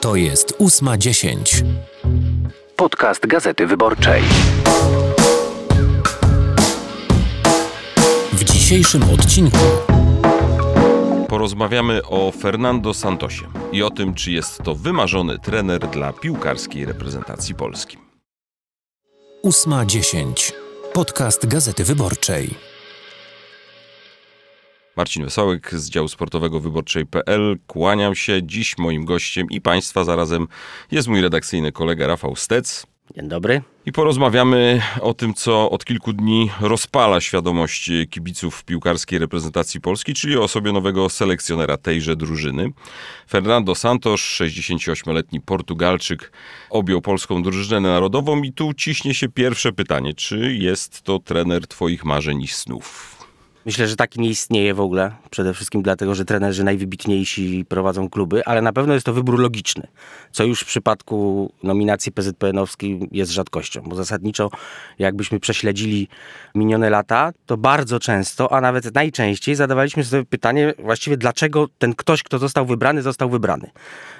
To jest 8:10. Podcast Gazety Wyborczej. W dzisiejszym odcinku porozmawiamy o Fernando Santosie i o tym, czy jest to wymarzony trener dla piłkarskiej reprezentacji Polski. 8:10. Podcast Gazety Wyborczej. Marcin Wesołek z działu sportowego wyborczej.pl. Kłaniam się. Dziś moim gościem i Państwa zarazem jest mój redakcyjny kolega Rafał Stec. Dzień dobry. I porozmawiamy o tym, co od kilku dni rozpala świadomość kibiców piłkarskiej reprezentacji Polski, czyli o osobie nowego selekcjonera tejże drużyny. Fernando Santos, 68-letni Portugalczyk, objął polską drużynę narodową i tu ciśnie się pierwsze pytanie. Czy jest to trener twoich marzeń i snów? Myślę, że taki nie istnieje w ogóle. Przede wszystkim dlatego, że trenerzy najwybitniejsi prowadzą kluby, ale na pewno jest to wybór logiczny, co już w przypadku nominacji PZPN-owskiej jest rzadkością, bo zasadniczo jakbyśmy prześledzili minione lata, to bardzo często, a nawet najczęściej zadawaliśmy sobie pytanie właściwie dlaczego ten ktoś, kto został wybrany.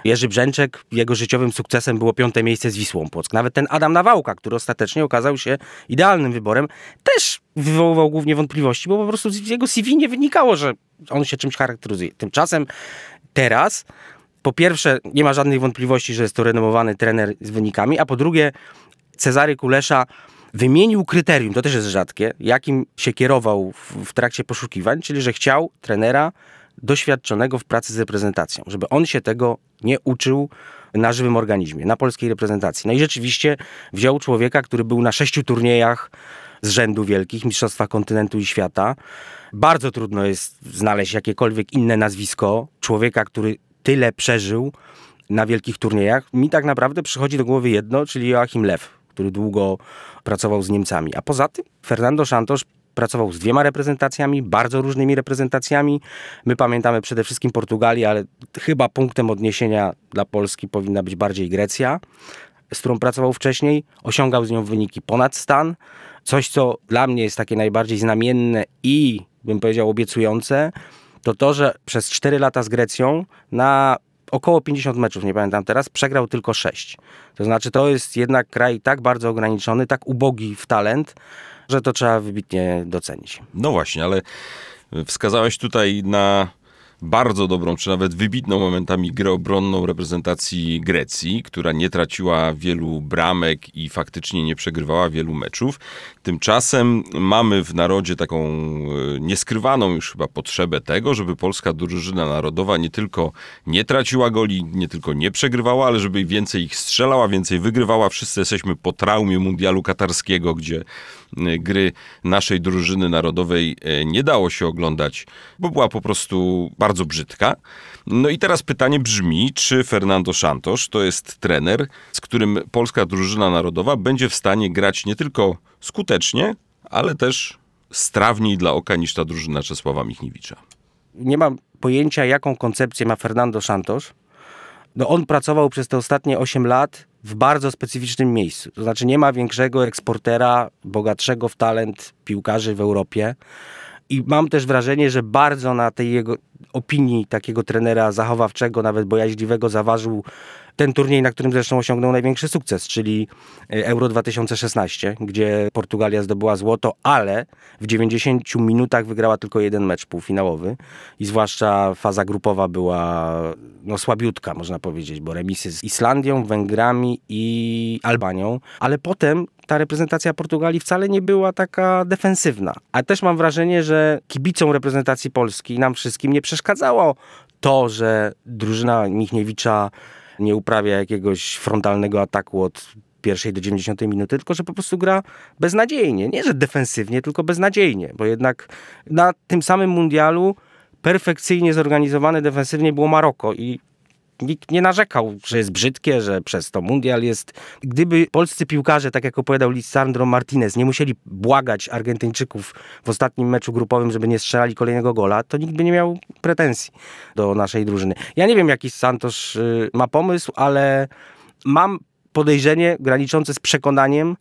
Jerzy Brzęczek, jego życiowym sukcesem było 5. miejsce z Wisłą Płock. Nawet ten Adam Nawałka, który ostatecznie okazał się idealnym wyborem, też wywoływał głównie wątpliwości, bo po prostu z jego CV nie wynikało, że on się czymś charakteryzuje. Tymczasem teraz, po pierwsze, nie ma żadnych wątpliwości, że jest to renomowany trener z wynikami, a po drugie, Cezary Kulesza wymienił kryterium, to też jest rzadkie, jakim się kierował w trakcie poszukiwań, czyli że chciał trenera doświadczonego w pracy z reprezentacją, żeby on się tego nie uczył na żywym organizmie, na polskiej reprezentacji. No i rzeczywiście wziął człowieka, który był na 6 turniejach z rzędu wielkich, mistrzostwa kontynentu i świata. Bardzo trudno jest znaleźć jakiekolwiek inne nazwisko człowieka, który tyle przeżył na wielkich turniejach. Mi tak naprawdę przychodzi do głowy jedno, czyli Joachim Löw, który długo pracował z Niemcami. A poza tym Fernando Santos pracował z 2 reprezentacjami, bardzo różnymi reprezentacjami. My pamiętamy przede wszystkim Portugalię, ale chyba punktem odniesienia dla Polski powinna być bardziej Grecja, z którą pracował wcześniej. Osiągał z nią wyniki ponad stan. Coś, co dla mnie jest takie najbardziej znamienne i, bym powiedział, obiecujące, to to, że przez 4 lata z Grecją na około 50 meczów, nie pamiętam teraz, przegrał tylko 6. To znaczy to jest jednak kraj tak bardzo ograniczony, tak ubogi w talent, że to trzeba wybitnie docenić. No właśnie, ale wskazałeś tutaj na bardzo dobrą, czy nawet wybitną momentami grę obronną reprezentacji Grecji, która nie traciła wielu bramek i faktycznie nie przegrywała wielu meczów. Tymczasem mamy w narodzie taką nieskrywaną już chyba potrzebę tego, żeby polska drużyna narodowa nie tylko nie traciła goli, nie tylko nie przegrywała, ale żeby więcej ich strzelała, więcej wygrywała. Wszyscy jesteśmy po traumie mundialu katarskiego, gdzie gry naszej drużyny narodowej nie dało się oglądać, bo była po prostu bardzo brzydka. No i teraz pytanie brzmi, czy Fernando Santos to jest trener, z którym polska drużyna narodowa będzie w stanie grać nie tylko skutecznie, ale też strawniej dla oka niż ta drużyna Czesława Michniewicza. Nie mam pojęcia, jaką koncepcję ma Fernando Santos. No on pracował przez te ostatnie 8 lat w bardzo specyficznym miejscu. To znaczy nie ma większego eksportera, bogatszego w talent piłkarzy w Europie. I mam też wrażenie, że bardzo na tej jego opinii takiego trenera zachowawczego, nawet bojaźliwego, zaważył ten turniej, na którym zresztą osiągnął największy sukces, czyli Euro 2016, gdzie Portugalia zdobyła złoto, ale w 90 minutach wygrała tylko 1 mecz półfinałowy i zwłaszcza faza grupowa była no, słabiutka, można powiedzieć, bo remisy z Islandią, Węgrami i Albanią, ale potem ta reprezentacja Portugalii wcale nie była taka defensywna. A też mam wrażenie, że kibicom reprezentacji Polski, nam wszystkim nie przeszkadzało to, że drużyna Michniewicza nie uprawia jakiegoś frontalnego ataku od pierwszej do 90 minuty, tylko że po prostu gra beznadziejnie. Nie, że defensywnie, tylko beznadziejnie, bo jednak na tym samym mundialu perfekcyjnie zorganizowane defensywnie było Maroko i nikt nie narzekał, że jest brzydkie, że przez to mundial jest. Gdyby polscy piłkarze, tak jak opowiadał Lisandro Martinez, nie musieli błagać Argentyńczyków w ostatnim meczu grupowym, żeby nie strzelali kolejnego gola, to nikt by nie miał pretensji do naszej drużyny. Ja nie wiem, jaki Santos ma pomysł, ale mam podejrzenie graniczące z przekonaniem,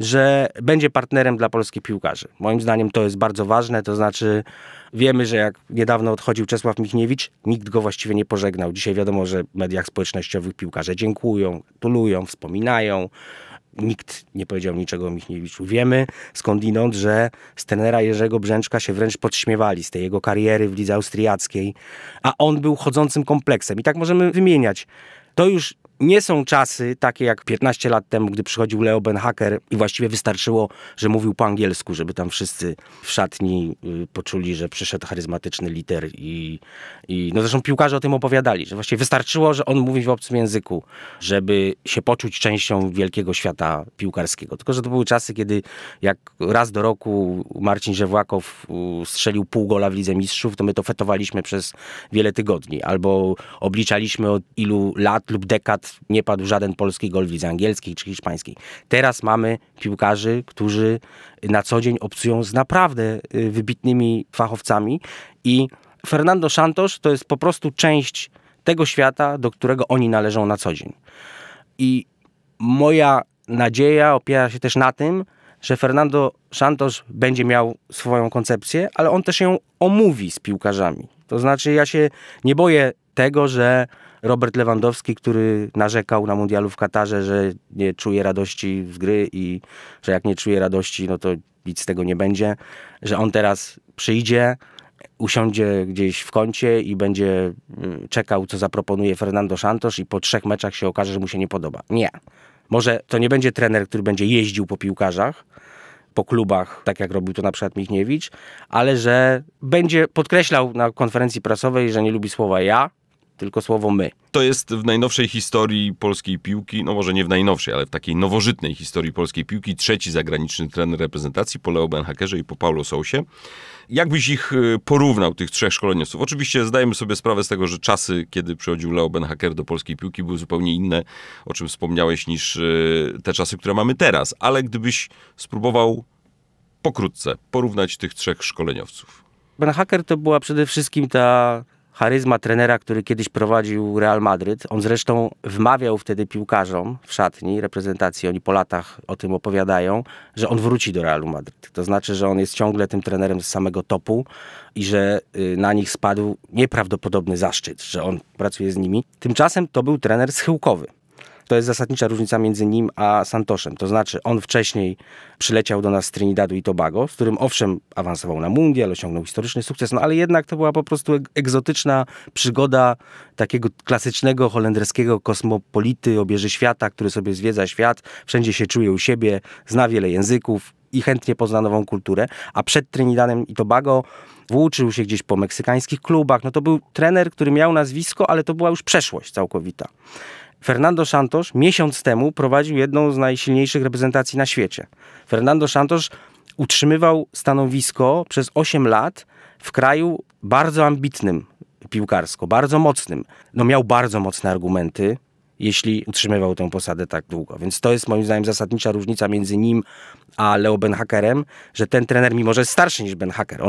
że będzie partnerem dla polskich piłkarzy. Moim zdaniem to jest bardzo ważne, to znaczy wiemy, że jak niedawno odchodził Czesław Michniewicz, nikt go właściwie nie pożegnał. Dzisiaj wiadomo, że w mediach społecznościowych piłkarze dziękują, gratulują, wspominają. Nikt nie powiedział niczego o Michniewiczu. Wiemy skądinąd, że z trenera Jerzego Brzęczka się wręcz podśmiewali z tej jego kariery w lidze austriackiej, a on był chodzącym kompleksem. I tak możemy wymieniać. To już nie są czasy takie jak 15 lat temu, gdy przychodził Leo Beenhakker i właściwie wystarczyło, że mówił po angielsku, żeby tam wszyscy w szatni poczuli, że przyszedł charyzmatyczny lider. No zresztą piłkarze o tym opowiadali, że właściwie wystarczyło, że on mówi w obcym języku, żeby się poczuć częścią wielkiego świata piłkarskiego. Tylko że to były czasy, kiedy jak raz do roku Marcin Żewłakow strzelił pół gola w Lidze Mistrzów, to my to fetowaliśmy przez wiele tygodni. Albo obliczaliśmy od ilu lat lub dekad nie padł żaden polski gol w lidze angielskiej czy hiszpańskiej. Teraz mamy piłkarzy, którzy na co dzień obcują z naprawdę wybitnymi fachowcami i Fernando Santos to jest po prostu część tego świata, do którego oni należą na co dzień. I moja nadzieja opiera się też na tym, że Fernando Santos będzie miał swoją koncepcję, ale on też ją omówi z piłkarzami. To znaczy ja się nie boję tego, że Robert Lewandowski, który narzekał na mundialu w Katarze, że nie czuje radości z gry i że jak nie czuje radości, no to nic z tego nie będzie, że on teraz przyjdzie, usiądzie gdzieś w kącie i będzie czekał, co zaproponuje Fernando Santos i po 3 meczach się okaże, że mu się nie podoba. Nie. Może to nie będzie trener, który będzie jeździł po piłkarzach, po klubach, tak jak robił to na przykład Michniewicz, ale że będzie podkreślał na konferencji prasowej, że nie lubi słowa ja, tylko słowo my. To jest w najnowszej historii polskiej piłki, no może nie w najnowszej, ale w takiej nowożytnej historii polskiej piłki, 3. zagraniczny trener reprezentacji po Leo Beenhakkerze i po Paulo Sousie. Jak byś ich porównał, tych 3 szkoleniowców? Oczywiście zdajemy sobie sprawę z tego, że czasy, kiedy przychodził Leo Beenhakker do polskiej piłki, były zupełnie inne, o czym wspomniałeś, niż te czasy, które mamy teraz. Ale gdybyś spróbował pokrótce porównać tych 3 szkoleniowców. Beenhakker to była przede wszystkim ta charyzma trenera, który kiedyś prowadził Real Madryt. On zresztą wmawiał wtedy piłkarzom w szatni reprezentacji, oni po latach o tym opowiadają, że on wróci do Realu Madryt. To znaczy, że on jest ciągle tym trenerem z samego topu i że na nich spadł nieprawdopodobny zaszczyt, że on pracuje z nimi. Tymczasem to był trener schyłkowy. To jest zasadnicza różnica między nim a Santoszem. To znaczy, on wcześniej przyleciał do nas z Trinidadu i Tobago, z którym owszem awansował na mundial, osiągnął historyczny sukces, no ale jednak to była po prostu egzotyczna przygoda takiego klasycznego holenderskiego kosmopolity, obieży świata, który sobie zwiedza świat, wszędzie się czuje u siebie, zna wiele języków i chętnie pozna nową kulturę, a przed Trinidadem i Tobago włóczył się gdzieś po meksykańskich klubach. No to był trener, który miał nazwisko, ale to była już przeszłość całkowita. Fernando Santos miesiąc temu prowadził jedną z najsilniejszych reprezentacji na świecie. Fernando Santos utrzymywał stanowisko przez 8 lat w kraju bardzo ambitnym piłkarsko, bardzo mocnym. No miał bardzo mocne argumenty, jeśli utrzymywał tę posadę tak długo. Więc to jest moim zdaniem zasadnicza różnica między nim a Leo Beenhakkerem, że ten trener, mimo że jest starszy niż Beenhakker,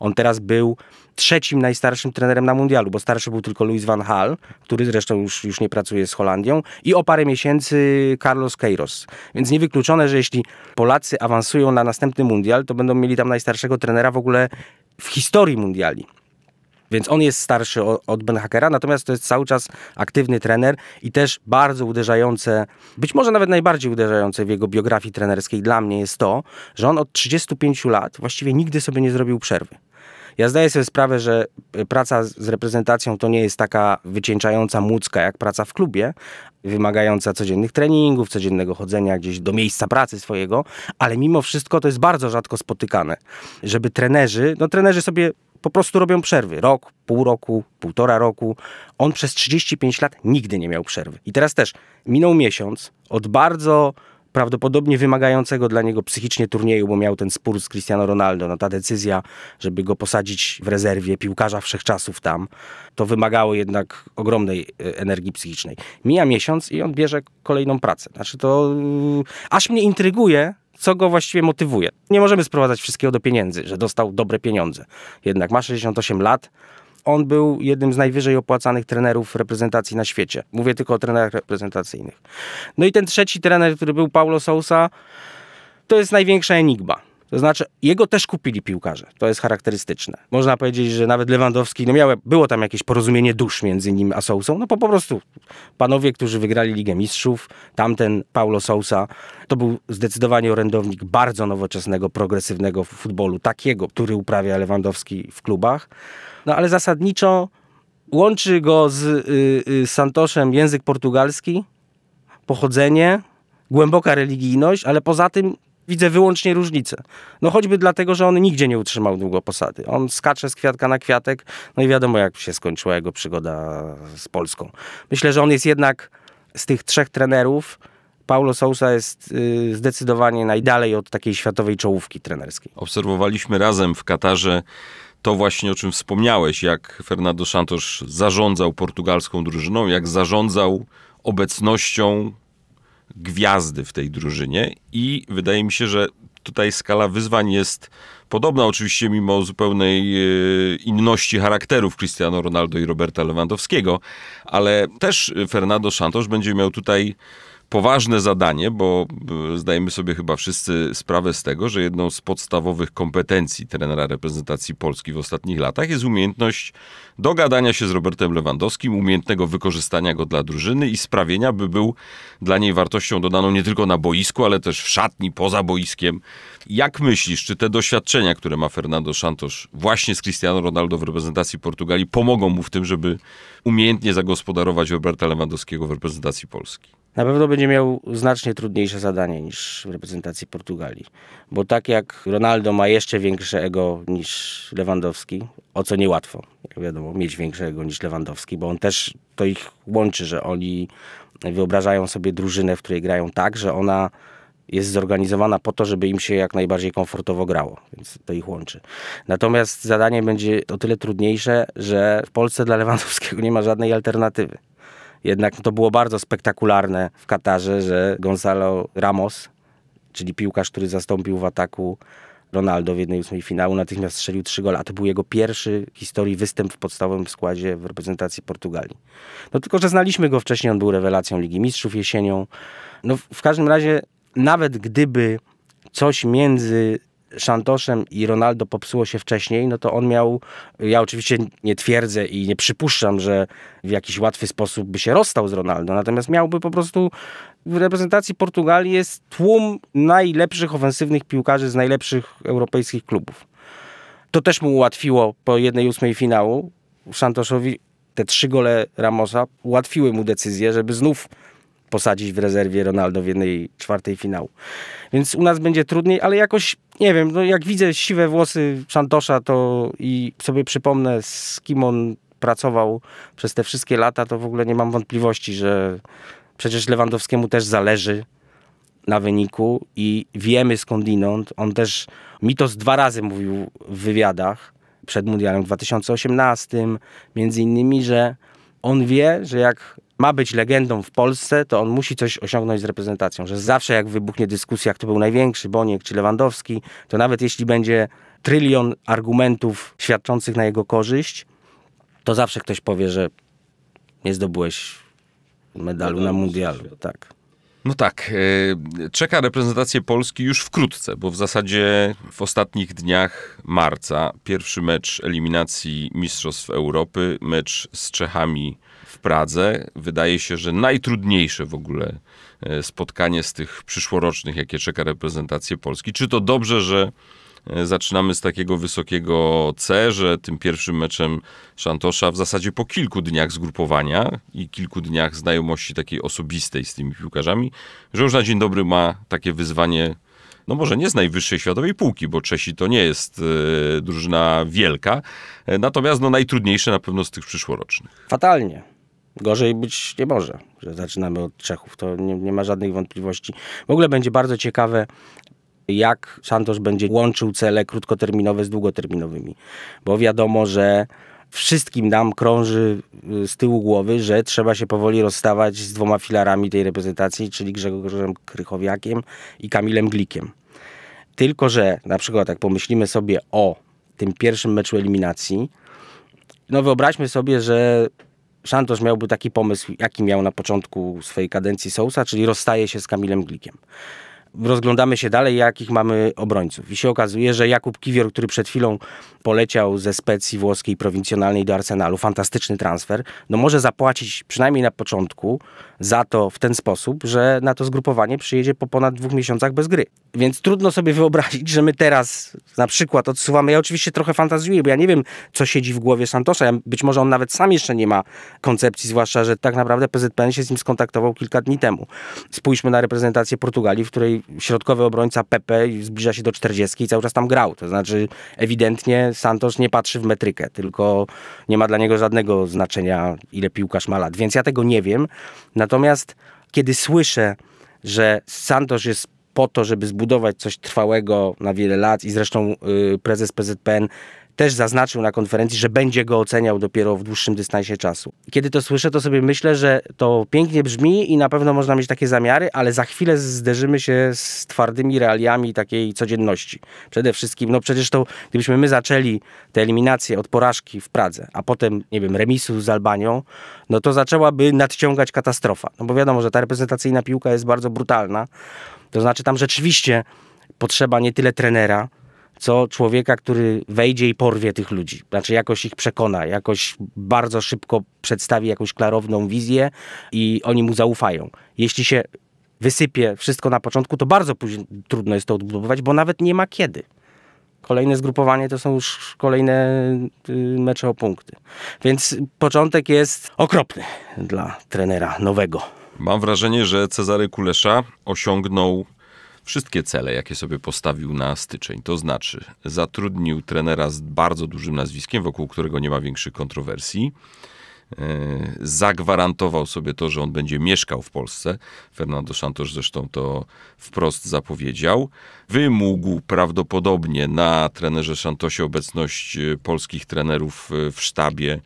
on teraz był 3. najstarszym trenerem na mundialu, bo starszy był tylko Louis van Gaal, który zresztą już nie pracuje z Holandią i o parę miesięcy Carlos Queiroz. Więc niewykluczone, że jeśli Polacy awansują na następny mundial, to będą mieli tam najstarszego trenera w ogóle w historii mundiali. Więc on jest starszy od Beenhakkera, natomiast to jest cały czas aktywny trener i też bardzo uderzające, być może nawet najbardziej uderzające w jego biografii trenerskiej dla mnie jest to, że on od 35 lat właściwie nigdy sobie nie zrobił przerwy. Ja zdaję sobie sprawę, że praca z reprezentacją to nie jest taka wycieńczająca młódzka jak praca w klubie, wymagająca codziennych treningów, codziennego chodzenia gdzieś do miejsca pracy swojego, ale mimo wszystko to jest bardzo rzadko spotykane, żeby trenerzy sobie po prostu robią przerwy. Rok, pół roku, 1,5 roku. On przez 35 lat nigdy nie miał przerwy. I teraz też minął miesiąc od bardzo prawdopodobnie wymagającego dla niego psychicznie turnieju, bo miał ten spór z Cristiano Ronaldo. No ta decyzja, żeby go posadzić w rezerwie piłkarza wszechczasów tam, to wymagało jednak ogromnej energii psychicznej. Mija miesiąc i on bierze kolejną pracę. Znaczy to aż mnie intryguje, co go właściwie motywuje. Nie możemy sprowadzać wszystkiego do pieniędzy, że dostał dobre pieniądze. Jednak ma 68 lat, on był jednym z najwyżej opłacanych trenerów reprezentacji na świecie. Mówię tylko o trenerach reprezentacyjnych. No i ten 3. trener, który był Paulo Sousa, to jest największa enigma. To znaczy, jego też kupili piłkarze. To jest charakterystyczne. Można powiedzieć, że nawet Lewandowski, no było tam jakieś porozumienie dusz między nim a Sousą. No po prostu panowie, którzy wygrali Ligę Mistrzów, tamten Paulo Sousa, to był zdecydowanie orędownik bardzo nowoczesnego, progresywnego futbolu, takiego, który uprawia Lewandowski w klubach. No ale zasadniczo łączy go z Santosem język portugalski, pochodzenie, głęboka religijność, ale poza tym widzę wyłącznie różnicę. No choćby dlatego, że on nigdzie nie utrzymał długo posady. On skacze z kwiatka na kwiatek, no i wiadomo, jak się skończyła jego przygoda z Polską. Myślę, że on jest jednak z tych trzech trenerów, Paulo Sousa jest zdecydowanie najdalej od takiej światowej czołówki trenerskiej. Obserwowaliśmy razem w Katarze to właśnie, o czym wspomniałeś, jak Fernando Santos zarządzał portugalską drużyną, jak zarządzał obecnością gwiazdy w tej drużynie i wydaje mi się, że tutaj skala wyzwań jest podobna, oczywiście mimo zupełnej inności charakterów Cristiano Ronaldo i Roberta Lewandowskiego, ale też Fernando Santos będzie miał tutaj poważne zadanie, bo zdajemy sobie chyba wszyscy sprawę z tego, że jedną z podstawowych kompetencji trenera reprezentacji Polski w ostatnich latach jest umiejętność dogadania się z Robertem Lewandowskim, umiejętnego wykorzystania go dla drużyny i sprawienia, by był dla niej wartością dodaną nie tylko na boisku, ale też w szatni, poza boiskiem. Jak myślisz, czy te doświadczenia, które ma Fernando Santos właśnie z Cristiano Ronaldo w reprezentacji Portugalii, pomogą mu w tym, żeby umiejętnie zagospodarować Roberta Lewandowskiego w reprezentacji Polski? Na pewno będzie miał znacznie trudniejsze zadanie niż w reprezentacji Portugalii. Bo tak jak Ronaldo ma jeszcze większe ego niż Lewandowski, o co niełatwo, jak wiadomo, mieć większe ego niż Lewandowski, bo on też, to ich łączy, że oni wyobrażają sobie drużynę, w której grają tak, że ona jest zorganizowana po to, żeby im się jak najbardziej komfortowo grało, więc to ich łączy. Natomiast zadanie będzie o tyle trudniejsze, że w Polsce dla Lewandowskiego nie ma żadnej alternatywy. Jednak to było bardzo spektakularne w Katarze, że Gonzalo Ramos, czyli piłkarz, który zastąpił w ataku Ronaldo w 1/8 finału, natychmiast strzelił 3 gole, a to był jego pierwszy w historii występ w podstawowym składzie w reprezentacji Portugalii. No tylko, że znaliśmy go wcześniej, on był rewelacją Ligi Mistrzów jesienią. No w każdym razie, nawet gdyby coś między Santosem i Ronaldo popsuło się wcześniej, no to on miał, ja oczywiście nie twierdzę i nie przypuszczam, że w jakiś łatwy sposób by się rozstał z Ronaldo, natomiast miałby po prostu, w reprezentacji Portugalii jest tłum najlepszych ofensywnych piłkarzy z najlepszych europejskich klubów. To też mu ułatwiło po 1/8 finału Santosowi, te 3 gole Ramosa ułatwiły mu decyzję, żeby znów posadzić w rezerwie Ronaldo w 1/4 finału. Więc u nas będzie trudniej, ale jakoś, nie wiem, no jak widzę siwe włosy Santosa to i sobie przypomnę, z kim on pracował przez te wszystkie lata, to w ogóle nie mam wątpliwości, że przecież Lewandowskiemu też zależy na wyniku i wiemy skądinąd. On też, Mitos 2 razy mówił w wywiadach przed mundialem w 2018, między innymi, że on wie, że jak ma być legendą w Polsce, to on musi coś osiągnąć z reprezentacją, że zawsze jak wybuchnie dyskusja, kto był największy, Boniek czy Lewandowski, to nawet jeśli będzie trylion argumentów świadczących na jego korzyść, to zawsze ktoś powie, że nie zdobyłeś medalu na mundialu. Tak. No tak, czeka reprezentację Polski już wkrótce, bo w zasadzie w ostatnich dniach marca pierwszy mecz eliminacji Mistrzostw Europy, mecz z Czechami w Pradze. Wydaje się, że najtrudniejsze w ogóle spotkanie z tych przyszłorocznych, jakie czeka reprezentację Polski. Czy to dobrze, że zaczynamy z takiego wysokiego C, że tym pierwszym meczem Santosza w zasadzie po kilku dniach zgrupowania i kilku dniach znajomości takiej osobistej z tymi piłkarzami, że już na dzień dobry ma takie wyzwanie, no może nie z najwyższej światowej półki, bo Czesi to nie jest drużyna wielka, natomiast no najtrudniejsze na pewno z tych przyszłorocznych. Fatalnie. Gorzej być nie może, że zaczynamy od Czechów. To nie ma żadnych wątpliwości. W ogóle będzie bardzo ciekawe, jak Santos będzie łączył cele krótkoterminowe z długoterminowymi. Bo wiadomo, że wszystkim nam krąży z tyłu głowy, że trzeba się powoli rozstawać z 2 filarami tej reprezentacji, czyli Grzegorzem Krychowiakiem i Kamilem Glikiem. Tylko że na przykład jak pomyślimy sobie o tym pierwszym meczu eliminacji, no wyobraźmy sobie, że Santos miałby taki pomysł, jaki miał na początku swojej kadencji Sousa, czyli rozstaje się z Kamilem Glikiem. rozglądamy się dalej, jakich mamy obrońców. I się okazuje, że Jakub Kiwior, który przed chwilą poleciał ze Specji włoskiej prowincjonalnej do Arsenalu, fantastyczny transfer, no może zapłacić przynajmniej na początku za to w ten sposób, że na to zgrupowanie przyjedzie po ponad 2 miesiącach bez gry. Więc trudno sobie wyobrazić, że my teraz na przykład odsuwamy, ja oczywiście trochę fantazjuję, bo ja nie wiem, co siedzi w głowie Santosa, być może on nawet sam jeszcze nie ma koncepcji, zwłaszcza, że tak naprawdę PZPN się z nim skontaktował kilka dni temu. Spójrzmy na reprezentację Portugalii, w której środkowy obrońca Pepe zbliża się do 40 i cały czas tam grał. To znaczy ewidentnie Santos nie patrzy w metrykę, tylko nie ma dla niego żadnego znaczenia, ile piłkarz ma lat. Więc ja tego nie wiem. Natomiast kiedy słyszę, że Santos jest po to, żeby zbudować coś trwałego na wiele lat i zresztą prezes PZPN też zaznaczył na konferencji, że będzie go oceniał dopiero w dłuższym dystansie czasu. Kiedy to słyszę, to sobie myślę, że to pięknie brzmi i na pewno można mieć takie zamiary, ale za chwilę zderzymy się z twardymi realiami takiej codzienności. Przede wszystkim, no przecież to, gdybyśmy my zaczęli tę eliminację od porażki w Pradze, a potem, nie wiem, remisu z Albanią, no to zaczęłaby nadciągać katastrofa. No bo wiadomo, że ta reprezentacyjna piłka jest bardzo brutalna. To znaczy tam rzeczywiście potrzeba nie tyle trenera, co człowieka, który wejdzie i porwie tych ludzi. Znaczy jakoś ich przekona, jakoś bardzo szybko przedstawi jakąś klarowną wizję i oni mu zaufają. Jeśli się wysypie wszystko na początku, to bardzo później trudno jest to odbudowywać, bo nawet nie ma kiedy. Kolejne zgrupowanie to są już kolejne mecze o punkty. Więc początek jest okropny dla trenera nowego. Mam wrażenie, że Cezary Kulesza osiągnął wszystkie cele, jakie sobie postawił na styczeń. To znaczy zatrudnił trenera z bardzo dużym nazwiskiem, wokół którego nie ma większych kontrowersji. Zagwarantował sobie to, że on będzie mieszkał w Polsce. Fernando Santos zresztą to wprost zapowiedział. Wymógł prawdopodobnie na trenerze Santosie obecność polskich trenerów w sztabie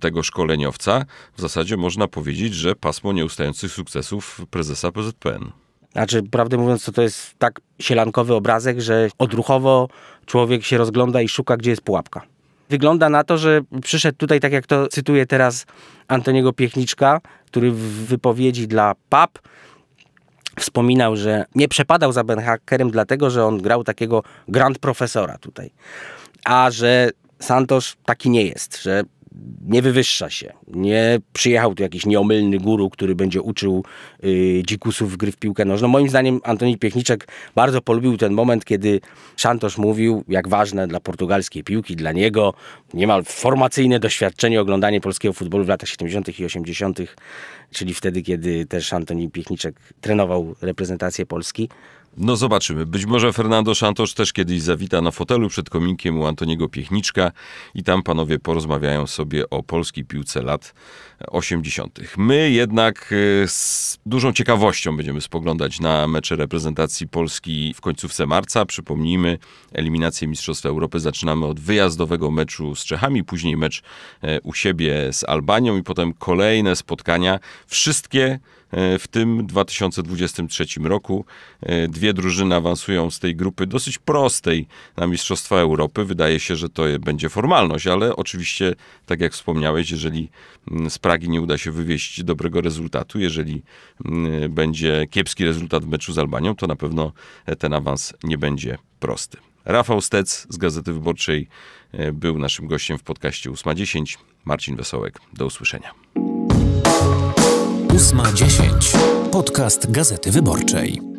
tego szkoleniowca. W zasadzie można powiedzieć, że pasmo nieustających sukcesów prezesa PZPN. Znaczy, prawdę mówiąc, to jest tak sielankowy obrazek, że odruchowo człowiek się rozgląda i szuka, gdzie jest pułapka. Wygląda na to, że przyszedł tutaj, tak jak to cytuję teraz Antoniego Piechniczka, który w wypowiedzi dla PAP wspominał, że nie przepadał za Beenhakkerem dlatego, że on grał takiego grand profesora tutaj. A że Santos taki nie jest, że nie wywyższa się, nie przyjechał tu jakiś nieomylny guru, który będzie uczył dzikusów gry w piłkę nożną. Moim zdaniem Antoni Piechniczek bardzo polubił ten moment, kiedy Santos mówił, jak ważne dla portugalskiej piłki, dla niego niemal formacyjne doświadczenie oglądanie polskiego futbolu w latach 70. i 80., czyli wtedy, kiedy też Antoni Piechniczek trenował reprezentację Polski. No zobaczymy. Być może Fernando Santos też kiedyś zawita na fotelu przed kominkiem u Antoniego Piechniczka i tam panowie porozmawiają sobie o polskiej piłce lat 80. My jednak z dużą ciekawością będziemy spoglądać na mecze reprezentacji Polski w końcówce marca. Przypomnijmy, eliminację Mistrzostwa Europy zaczynamy od wyjazdowego meczu z Czechami, później mecz u siebie z Albanią i potem kolejne spotkania. Wszystkie w tym 2023 roku. Dwie drużyny awansują z tej grupy dosyć prostej na Mistrzostwa Europy. Wydaje się, że to będzie formalność, ale oczywiście, tak jak wspomniałeś, jeżeli z Pragi nie uda się wywieźć dobrego rezultatu, jeżeli będzie kiepski rezultat w meczu z Albanią, to na pewno ten awans nie będzie prosty. Rafał Stec z Gazety Wyborczej był naszym gościem w podcaście 8.10. Marcin Wesołek, do usłyszenia. 8.10. Podcast Gazety Wyborczej.